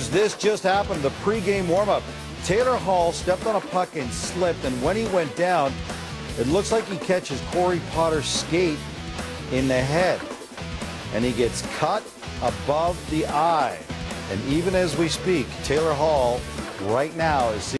news. This just happened, the pregame warm-up. Taylor Hall stepped on a puck and slipped, and when he went down, it looks like he catches Corey Potter's skate in the head, and he gets cut above the eye. And even as we speak, Taylor Hall right now is